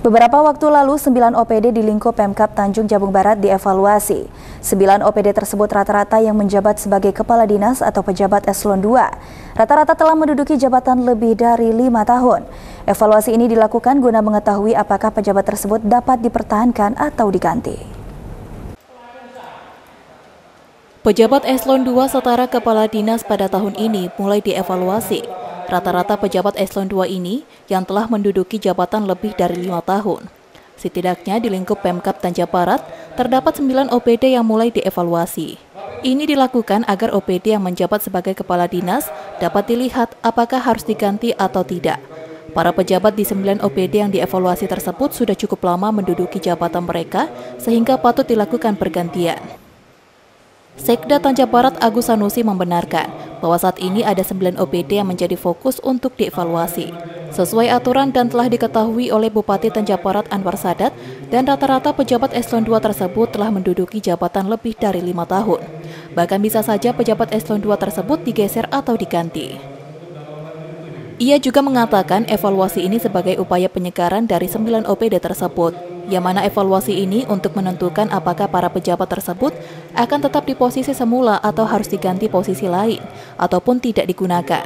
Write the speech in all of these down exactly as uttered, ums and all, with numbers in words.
Beberapa waktu lalu, sembilan O P D di lingkup Pemkab Tanjung Jabung Barat dievaluasi. sembilan O P D tersebut rata-rata yang menjabat sebagai kepala dinas atau pejabat eselon dua. Rata-rata telah menduduki jabatan lebih dari lima tahun. Evaluasi ini dilakukan guna mengetahui apakah pejabat tersebut dapat dipertahankan atau diganti. Pejabat eselon dua setara kepala dinas pada tahun ini mulai dievaluasi. Rata-rata pejabat eselon dua ini yang telah menduduki jabatan lebih dari lima tahun. Setidaknya di lingkup Pemkab Tanjung Jabung Barat terdapat sembilan O P D yang mulai dievaluasi. Ini dilakukan agar O P D yang menjabat sebagai kepala dinas dapat dilihat apakah harus diganti atau tidak. Para pejabat di sembilan O P D yang dievaluasi tersebut sudah cukup lama menduduki jabatan mereka sehingga patut dilakukan pergantian. Setda Tanjung Barat Agus Sanusi membenarkan bahwa saat ini ada sembilan O P D yang menjadi fokus untuk dievaluasi. Sesuai aturan dan telah diketahui oleh Bupati Tanjung Barat Anwar Sadat dan rata-rata pejabat eselon dua tersebut telah menduduki jabatan lebih dari lima tahun. Bahkan bisa saja pejabat eselon dua tersebut digeser atau diganti. Ia juga mengatakan evaluasi ini sebagai upaya penyegaran dari sembilan O P D tersebut, yang mana evaluasi ini untuk menentukan apakah para pejabat tersebut akan tetap di posisi semula atau harus diganti posisi lain, ataupun tidak digunakan.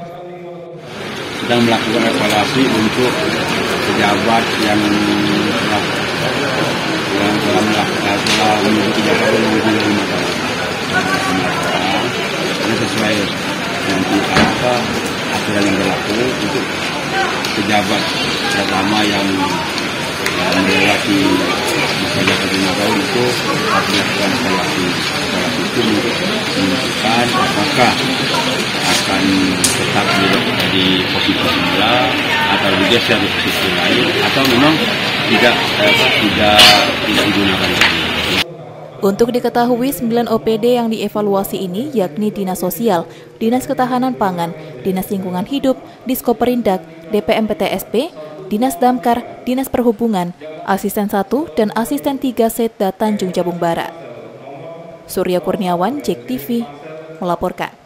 Sedang melakukan evaluasi untuk pejabat yang telah, yang telah melakukan evaluasi ini sesuai nanti apa aturan yang berlaku untuk pejabat pertama yang melewati pejabat lima tahun itu harus dilakukan evaluasi. Evaluasi itu menentukan apakah akan tetap di posisi semula atau digeser di posisi lain atau memang tidak eh, tidak tidak digunakan lagi. Untuk diketahui, sembilan O P D yang dievaluasi ini yakni Dinas Sosial, Dinas Ketahanan Pangan, Dinas Lingkungan Hidup, Diskop Perindak, D P M P T S P, Dinas Damkar, Dinas Perhubungan, Asisten satu, dan Asisten tiga Setda Tanjung Jabung Barat. Surya Kurniawan, J E K T V, melaporkan.